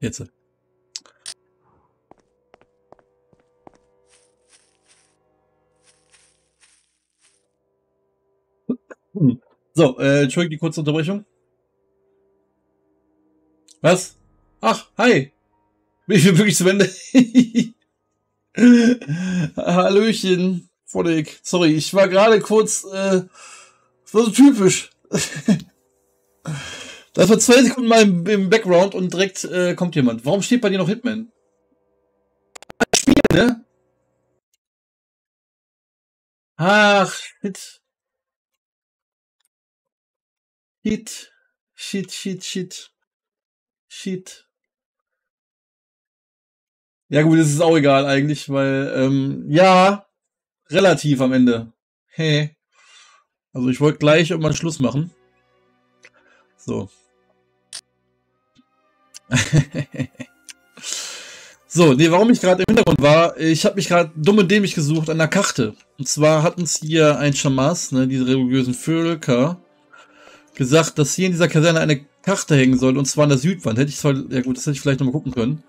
Jetzt. So, entschuldige die kurze Unterbrechung. Was? Ach, hi. Bin ich wirklich zu Ende? Hallöchen, Vollig. Sorry, ich war gerade kurz, das war so typisch. Das war 2 Sekunden mal im Background und direkt kommt jemand. Warum steht bei dir noch Hitman? Das Spiel, ne? Ach, shit. Shit, shit, shit, shit. Shit. Ja gut, das ist auch egal eigentlich, weil, ja, relativ am Ende. Hey. Also ich wollte gleich irgendwann Schluss machen. So. So, nee, warum ich gerade im Hintergrund war, ich habe mich gerade dumm und dämlich gesucht an der Karte. Und zwar hat uns hier ein Shamaz, ne, diese religiösen Völker, gesagt, dass hier in dieser Kaserne eine Karte hängen soll, und zwar an der Südwand. Hätte ich zwar, ja gut, das hätte ich vielleicht nochmal gucken können.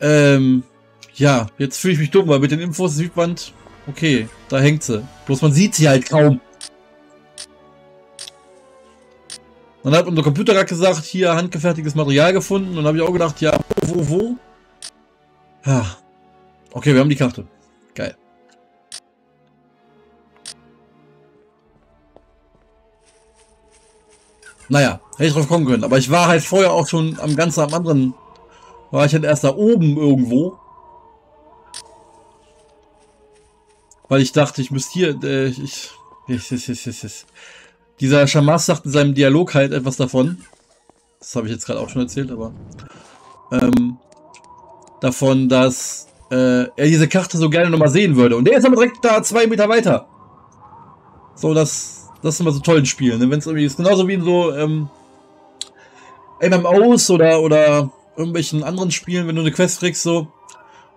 Ja, jetzt fühle ich mich dumm, weil mit den Infos Südwand, okay, da hängt sie. Bloß man sieht sie halt kaum. Dann hat unser Computer gerade gesagt, hier handgefertigtes Material gefunden. Und dann habe ich auch gedacht, ja, wo? Ja. Okay, wir haben die Karte. Geil. Naja, hätte ich drauf kommen können. Aber ich war halt vorher auch schon am anderen. War ich halt erst da oben irgendwo. Weil ich dachte, ich müsste hier. Dieser Shamaz sagt in seinem Dialog halt etwas davon. Das habe ich jetzt gerade auch schon erzählt, aber davon, dass er diese Karte so gerne nochmal sehen würde. Und der ist aber direkt da 2 Meter weiter. So, das ist immer so toll in Spielen. Ne? Wenn es irgendwie ist, genauso wie in so MMOs oder irgendwelchen anderen Spielen, wenn du eine Quest kriegst, so,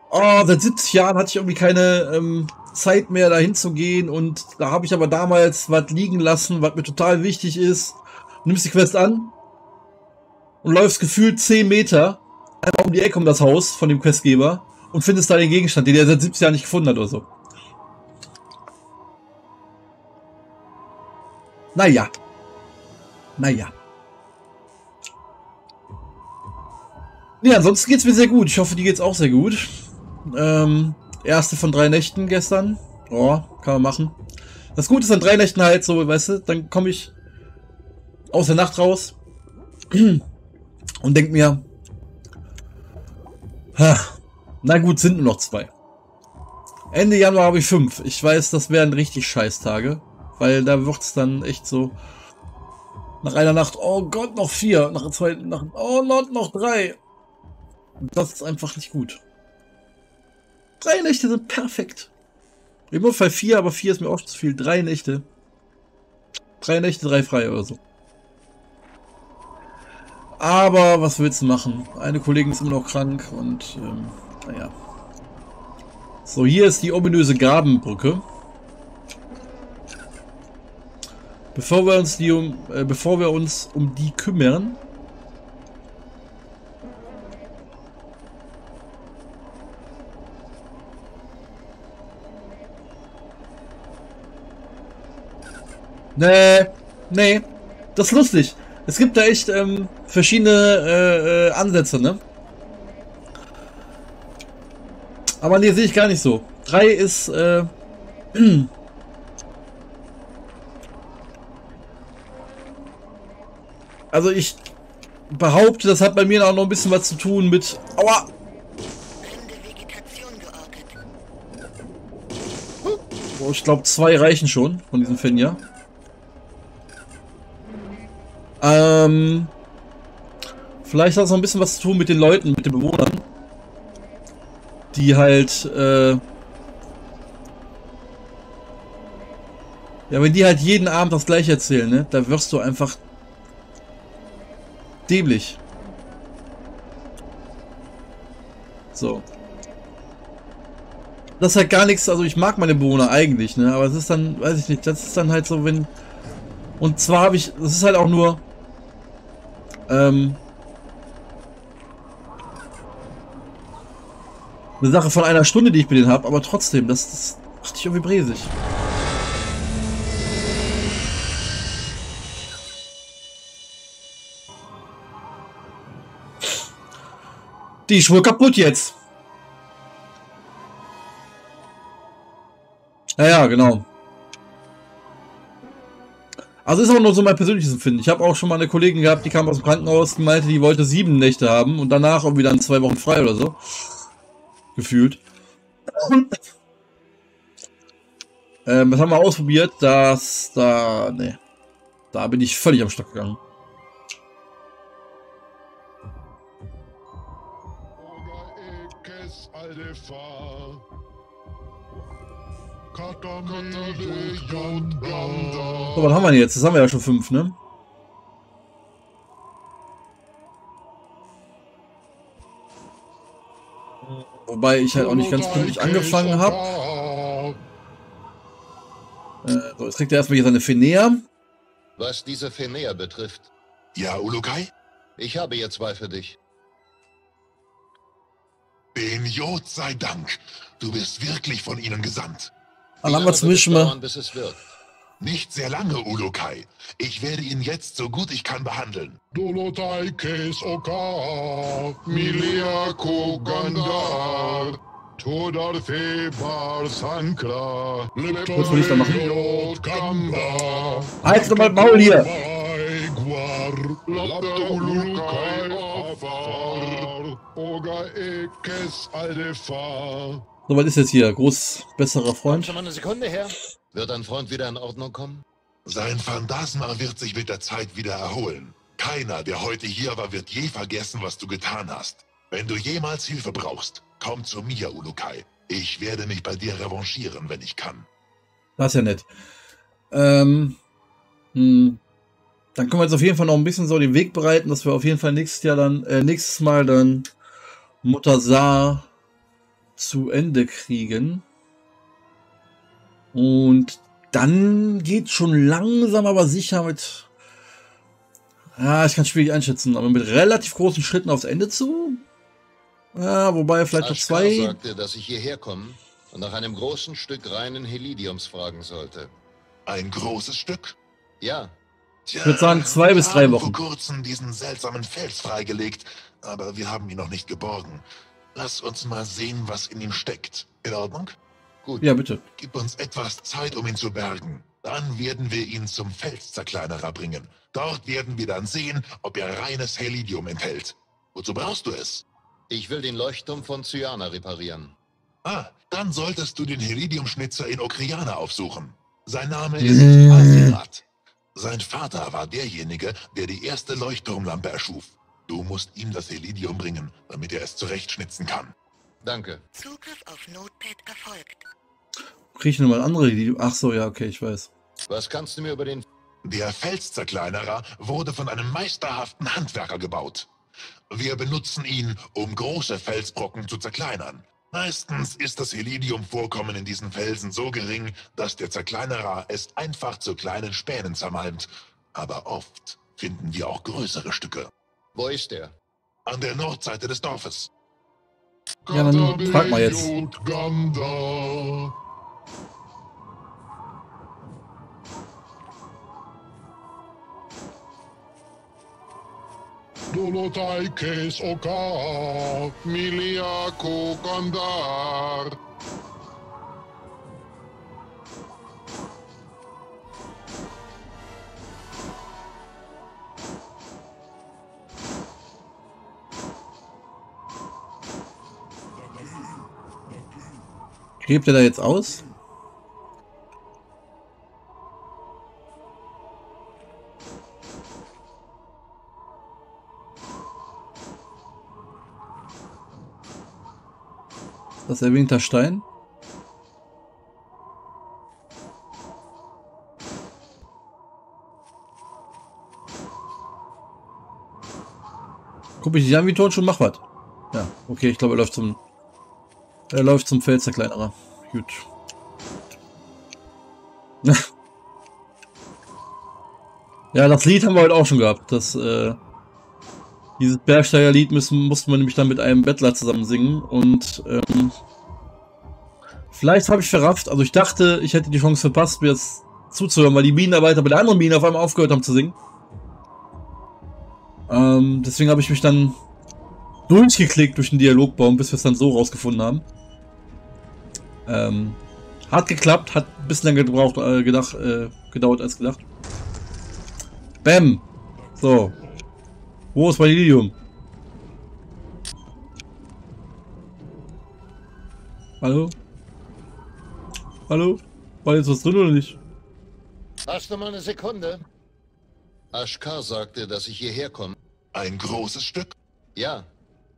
oh, seit 70 Jahren hatte ich irgendwie keine Zeit mehr dahin zu gehen und da habe ich aber damals was liegen lassen, was mir total wichtig ist. Du nimmst die Quest an und läufst gefühlt 10 Meter einfach um die Ecke um das Haus von dem Questgeber und findest da den Gegenstand, den er seit 70 Jahren nicht gefunden hat oder so. Naja. Ja, ansonsten geht's mir sehr gut. Ich hoffe, die geht's auch sehr gut. Erste von 3 Nächten gestern. Oh, kann man machen. Das Gute ist an 3 Nächten halt so, weißt du, dann komme ich aus der Nacht raus und denke mir, na gut, sind nur noch 2. Ende Januar habe ich 5. Ich weiß, das wären richtig Scheißtage, weil da wird's dann echt so nach einer Nacht, oh Gott, noch 4, nach der zweiten Nacht, oh Gott, noch 3. Das ist einfach nicht gut. 3 Nächte sind perfekt. Im Notfall 4, aber 4 ist mir auch zu viel. 3 Nächte. 3 Nächte, 3 frei oder so. Aber was willst du machen? Eine Kollegin ist immer noch krank und naja. So, hier ist die ominöse Grabenbrücke. Bevor wir uns um die kümmern. Nee, das ist lustig. Es gibt da echt verschiedene Ansätze, ne? Aber nee, sehe ich gar nicht so. 3 ist, also ich behaupte, das hat bei mir auch noch ein bisschen was zu tun mit... Aua! Oh, ich glaube 2 reichen schon von diesem Finja. Vielleicht hat es noch ein bisschen was zu tun mit den Leuten, mit den Bewohnern, die halt, ja, wenn die halt jeden Abend das gleiche erzählen, ne, da wirst du einfach dämlich. So. Das ist halt gar nichts, also ich mag meine Bewohner eigentlich, ne, aber es ist dann, weiß ich nicht, das ist dann halt so, wenn, und zwar habe ich, das ist halt auch nur, Eine Sache von einer Stunde, die ich mit denen habe, aber trotzdem, das macht dich irgendwie bresig. Die ist wohl kaputt jetzt. Ja, genau. Also ist auch nur so mein persönliches Empfinden. Ich habe auch schon mal eine Kollegin gehabt, die kam aus dem Krankenhaus, die meinte, die wollte 7 Nächte haben und danach irgendwie dann 2 Wochen frei oder so. Gefühlt. Das haben wir ausprobiert, dass da... Nee. Da bin ich völlig am Stock gegangen. So, was haben wir denn jetzt? Das haben wir ja schon 5, ne? Wobei ich halt auch nicht ganz pünktlich angefangen habe. So, jetzt kriegt er erstmal hier seine Finja. Was diese Finja betrifft. Ja, Ulukai? Ich habe hier 2 für dich. Ben Jod sei Dank. Du bist wirklich von ihnen gesandt. Dann haben wir zumindest mal. Bis es wirkt. Nicht sehr lange, Ulukai. Ich werde ihn jetzt so gut ich kann behandeln. Dolotai Kes Oka, Milea Maul, Motorsaar, Okasan K. Was will ich da machen? Halt's doch mal Maul hier! So, was ist jetzt hier? Groß, besserer Freund. Schon mal eine Sekunde her. Wird dein Freund wieder in Ordnung kommen? Sein Phantasma wird sich mit der Zeit wieder erholen. Keiner, der heute hier war, wird je vergessen, was du getan hast. Wenn du jemals Hilfe brauchst, komm zu mir, Ulukai. Ich werde mich bei dir revanchieren, wenn ich kann. Das ist ja nett. Dann können wir jetzt auf jeden Fall noch ein bisschen so den Weg bereiten, dass wir auf jeden Fall nächstes Mal dann Motorsaar zu Ende kriegen. Und dann geht schon langsam, aber sicher mit, ja, ich kann es schwierig einschätzen, aber mit relativ großen Schritten aufs Ende zu. Ja, wobei vielleicht noch 2. Aschka sagte, dass ich hierher kommen und nach einem großen Stück reinen Helidiums fragen sollte. Ein großes Stück? Ja. Tja, ich würde sagen 2 bis 3 Wochen. Vor kurzem diesen seltsamen Fels freigelegt, aber wir haben ihn noch nicht geborgen. Lass uns mal sehen, was in ihm steckt. In Ordnung? Gut. Ja, bitte. Gib uns etwas Zeit, um ihn zu bergen. Dann werden wir ihn zum Felszerkleinerer bringen. Dort werden wir dann sehen, ob er reines Helidium enthält. Wozu brauchst du es? Ich will den Leuchtturm von Cyaner reparieren. Ah, dann solltest du den Helidium-Schnitzer in Oukriana aufsuchen. Sein Name ist Asirat. Sein Vater war derjenige, der die erste Leuchtturmlampe erschuf. Du musst ihm das Helidium bringen, damit er es zurechtschnitzen kann. Danke. Zugriff auf Notepad erfolgt. Krieg ich nochmal andere Helidium? Ach so, ja, okay, ich weiß. Was kannst du mir über den... Der Felszerkleinerer wurde von einem meisterhaften Handwerker gebaut. Wir benutzen ihn, um große Felsbrocken zu zerkleinern. Meistens ist das Helidium-Vorkommen in diesen Felsen so gering, dass der Zerkleinerer es einfach zu kleinen Spänen zermalmt. Aber oft finden wir auch größere Stücke. Wo ist er? An der Nordseite des Dorfes. Ja, dann frag mal jetzt. Dolotai Kes Oka, Milea Kokandar. Hebt er da jetzt aus? Das erwähnter Stein. Guck ich dich an wie tot, schon mach was. Ja, okay, ich glaube, er läuft zum Felszerkleinerer. Gut. Ja, das Lied haben wir heute auch schon gehabt. Das Dieses Bergsteigerlied mussten wir nämlich dann mit einem Bettler zusammen singen und vielleicht habe ich verrafft, also ich dachte, ich hätte die Chance verpasst, mir jetzt zuzuhören, weil die Minenarbeiter bei der anderen Mine auf einmal aufgehört haben zu singen. Deswegen habe ich mich dann durchgeklickt durch den Dialogbaum, bis wir es dann so rausgefunden haben. Hat geklappt, hat ein bisschen länger gedauert als gedacht. Bäm! So. Wo ist mein Helidium? Hallo? Hallo? War jetzt was drin oder nicht? Hast du mal eine Sekunde? Aschka sagte, dass ich hierher komme. Ein großes Stück? Ja.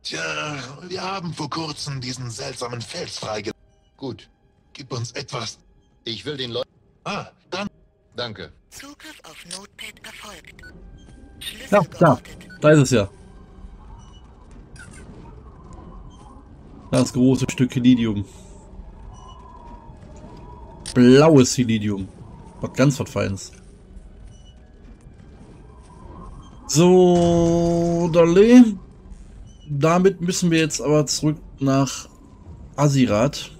Tja, wir haben vor kurzem diesen seltsamen Fels freigelassen. Gut. Gib uns etwas. Ich will den Leuten... Ah, dann... Danke. Zugriff auf Notepad erfolgt. Ja, da. Da ist es ja. Das große Stück Helidium. Blaues Helidium. Was ganz was Feines. So, Dale. Damit müssen wir jetzt aber zurück nach Asirat.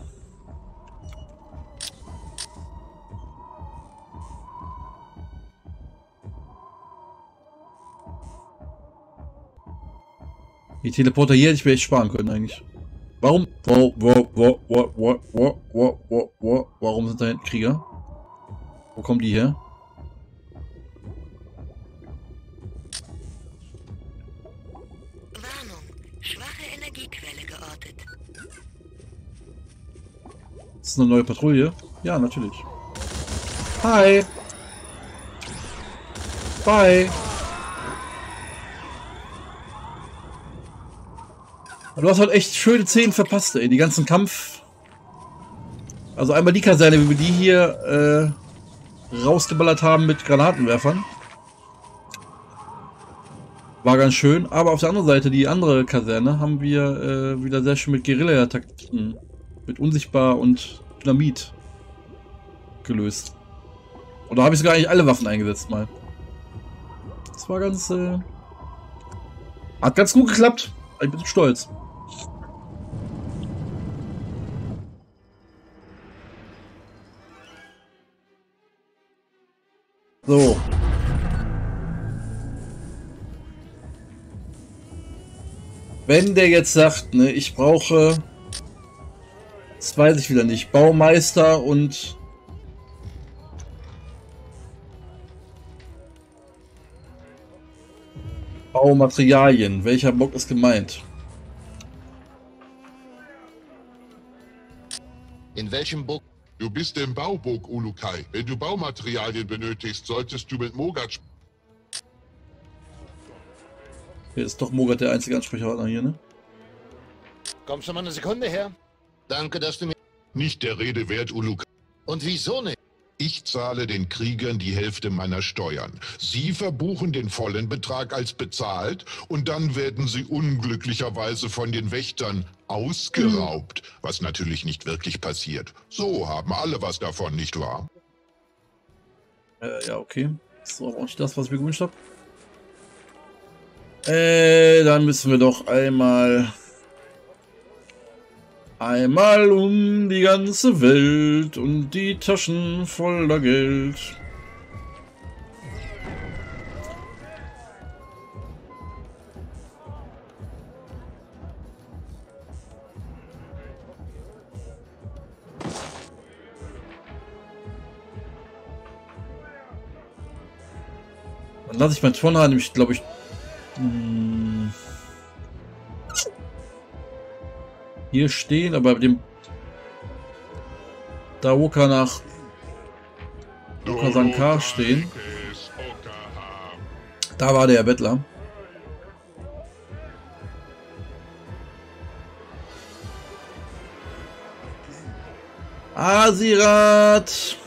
Die Teleporter hier hätte ich mir echt sparen können eigentlich. Warum? Warum sind da hinten Krieger? Wo kommen die her? Warnung, schwache Energiequelle geortet. Ist das eine neue Patrouille? Ja, natürlich. Hi! Bye! Du hast halt echt schöne 10 verpasst, ey. Die ganzen Kampf... Also einmal die Kaserne, wie wir die hier rausgeballert haben mit Granatenwerfern. War ganz schön. Aber auf der anderen Seite, die andere Kaserne, haben wir wieder sehr schön mit Guerilla-Taktiken, mit Unsichtbar und Dynamit gelöst. Und da habe ich sogar eigentlich alle Waffen eingesetzt mal. Das war ganz... Hat ganz gut geklappt. Ich bin stolz. So. Wenn der jetzt sagt, ne, ich brauche, das weiß ich wieder nicht, Baumeister und Baumaterialien. Welcher Block ist gemeint? In welchem Block? Du bist im Baubog, Ulukai. Wenn du Baumaterialien benötigst, solltest du mit Mogat sprechen. Hier ist doch Mogat der einzige Ansprechpartner hier, ne? Kommst du mal eine Sekunde her? Danke, dass du mir... Nicht der Rede wert, Ulukai. Und wieso nicht? Ich zahle den Kriegern die Hälfte meiner Steuern. Sie verbuchen den vollen Betrag als bezahlt und dann werden sie unglücklicherweise von den Wächtern ausgeraubt, was natürlich nicht wirklich passiert. So haben alle was davon, nicht wahr? Ja, okay. Das war auch nicht das, was ich mir gewünscht habe. Dann müssen wir doch einmal um die ganze Welt und die Taschen voller Geld. Dann lasse ich mein Turnhaar nämlich, glaube ich... hier stehen, aber bei dem Daoka nach Okasan K stehen. Da war der Bettler. Asirat!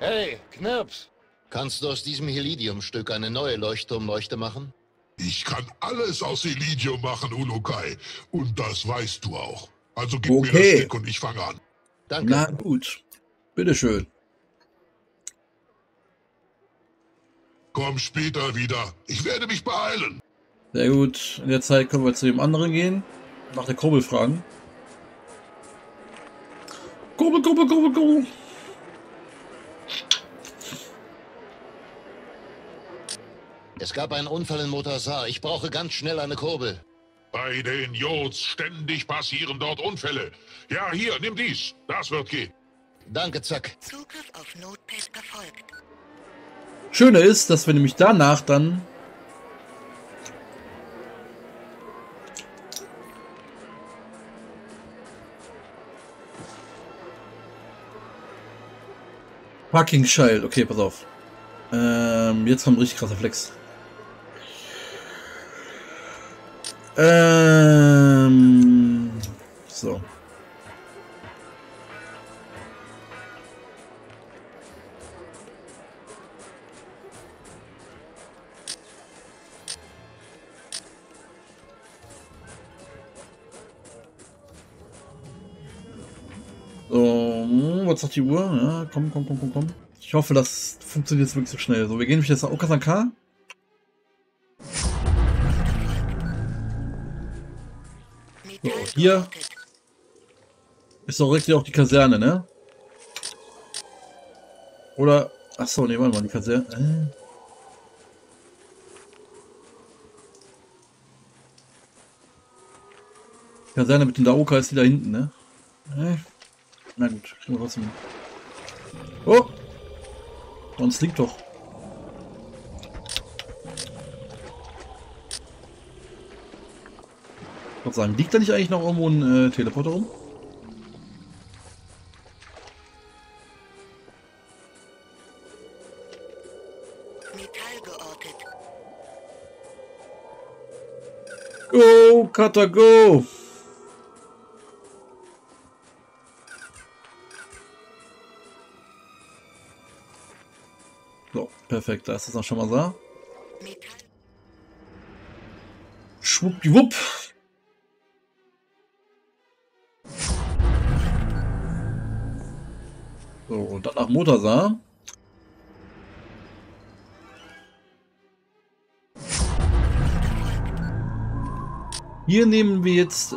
Hey, Knirps! Kannst du aus diesem Helidium-Stück eine neue Leuchtturmleuchte machen? Ich kann alles aus Helidium machen, Ulukai. Und das weißt du auch. Also gib mir das Stück und ich fange an. Danke. Na gut. Bitteschön. Komm später wieder. Ich werde mich beeilen. Sehr gut. In der Zeit können wir zu dem anderen gehen. Nach der Kurbel fragen. Kurbel, Kurbel, Kurbel, Kurbel. Es gab einen Unfall in Motorsaar. Ich brauche ganz schnell eine Kurbel. Bei den Jods ständig passieren dort Unfälle. Ja, hier, nimm dies. Das wird gehen. Danke, Zack. Zugriff auf Notpad erfolgt. Schöne ist, dass wir nämlich danach dann Fucking Child. Okay, pass auf. Jetzt kommt ein richtig krasser Flex. So. So, was sagt die Uhr? Ja, komm, komm, komm, komm, komm. Ich hoffe, das funktioniert jetzt wirklich so schnell. So, wir gehen nämlich jetzt nach Okasan K. So, hier ist doch richtig auch die Kaserne, ne? Oder, ach so, ne, warte mal, die Kaserne. Die Kaserne mit dem Daoka ist die da hinten, ne? Na gut, kriegen wir trotzdem. Oh! Sonst liegt doch. Ich würde sagen, liegt da nicht eigentlich noch irgendwo ein Teleporter rum? Metall geortet. Go, Katago! Perfekt, da ist das noch schon mal so. Schwuppdiwupp. So, und dann nach Motorsah. Hier nehmen wir jetzt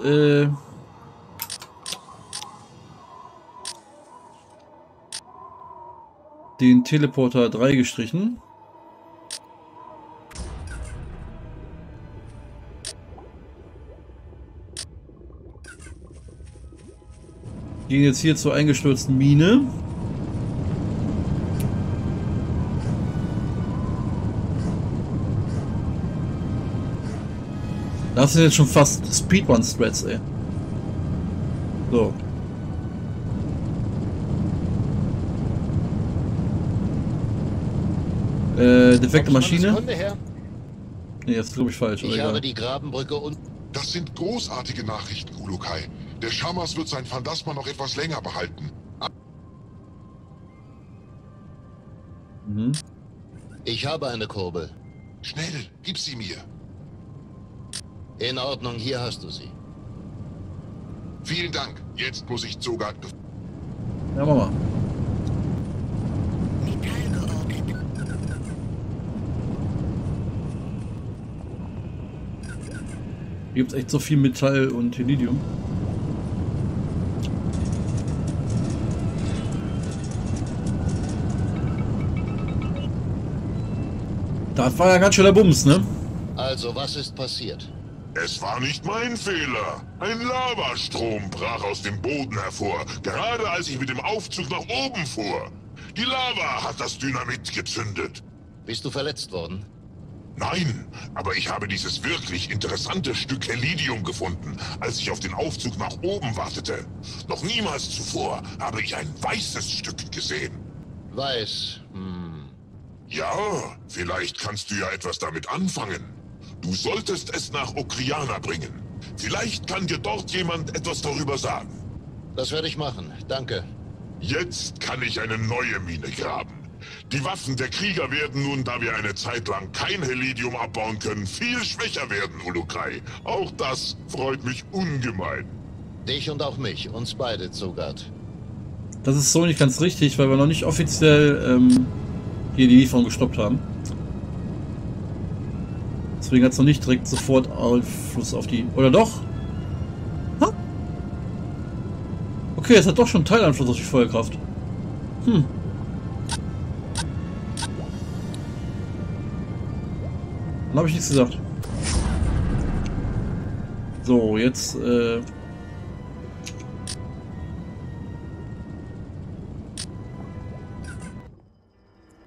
den Teleporter 3 gestrichen. Gehen jetzt hier zur eingestürzten Mine. Das sind jetzt schon fast Speedrun-Strats, ey. So. Defekte Maschine? Nee, jetzt glaube ich falsch. Ich habe die Grabenbrücke und... Das sind großartige Nachrichten, Ulukai. Der Shamaz wird sein Phantasma noch etwas länger behalten. Mhm. Ich habe eine Kurbel. Schnell, gib sie mir. In Ordnung, hier hast du sie. Vielen Dank. Jetzt muss ich sogar... Ja, mach mal. Gibt es echt so viel Metall und Helidium? Das war ja ganz schöner Bums, ne? Also, was ist passiert? Es war nicht mein Fehler. Ein Lavastrom brach aus dem Boden hervor, gerade als ich mit dem Aufzug nach oben fuhr. Die Lava hat das Dynamit gezündet. Bist du verletzt worden? Nein, aber ich habe dieses wirklich interessante Stück Helidium gefunden, als ich auf den Aufzug nach oben wartete. Noch niemals zuvor habe ich ein weißes Stück gesehen. Weiß? Hm. Ja, vielleicht kannst du ja etwas damit anfangen. Du solltest es nach Oukriana bringen. Vielleicht kann dir dort jemand etwas darüber sagen. Das werde ich machen, danke. Jetzt kann ich eine neue Mine graben. Die Waffen der Krieger werden nun, da wir eine Zeit lang kein Helidium abbauen können, viel schwächer werden, Ulukai. Auch das freut mich ungemein. Dich und auch mich, uns beide, Zogat. Das ist so nicht ganz richtig, weil wir noch nicht offiziell hier die Lieferung gestoppt haben. Deswegen hat es noch nicht direkt sofort Einfluss auf die... Oder doch? Ha? Okay, es hat doch schon Teileinfluss auf die Feuerkraft. Hm. Dann habe ich nichts gesagt. So, jetzt...